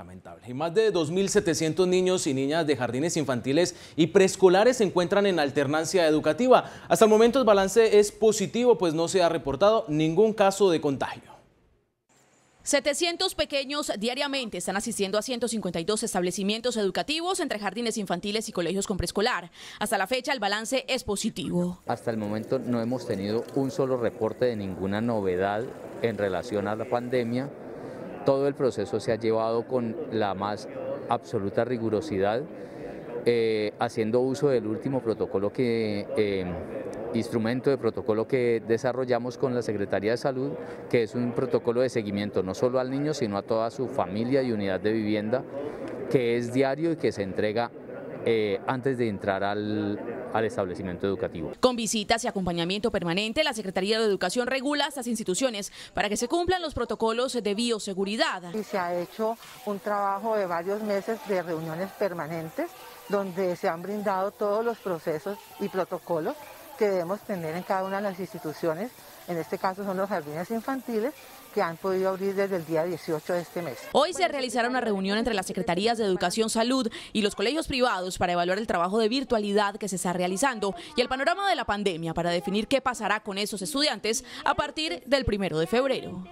Lamentable. Y más de 2.700 niños y niñas de jardines infantiles y preescolares se encuentran en alternancia educativa. Hasta el momento el balance es positivo, pues no se ha reportado ningún caso de contagio. 700 pequeños diariamente están asistiendo a 152 establecimientos educativos entre jardines infantiles y colegios con preescolar. Hasta la fecha el balance es positivo. Hasta el momento no hemos tenido un solo reporte de ninguna novedad en relación a la pandemia. Todo el proceso se ha llevado con la más absoluta rigurosidad, haciendo uso del último protocolo que... instrumento de protocolo que desarrollamos con la Secretaría de Salud, que es un protocolo de seguimiento no solo al niño sino a toda su familia y unidad de vivienda, que es diario y que se entrega antes de entrar al establecimiento educativo. Con visitas y acompañamiento permanente, la Secretaría de Educación regula estas instituciones para que se cumplan los protocolos de bioseguridad. Y se ha hecho un trabajo de varios meses de reuniones permanentes donde se han brindado todos los procesos y protocolos que debemos tener en cada una de las instituciones, en este caso son los jardines infantiles, que han podido abrir desde el día 18 de este mes. Hoy se realizará una reunión entre las Secretarías de Educación, Salud y los colegios privados para evaluar el trabajo de virtualidad que se está realizando y el panorama de la pandemia para definir qué pasará con esos estudiantes a partir del 1 de febrero.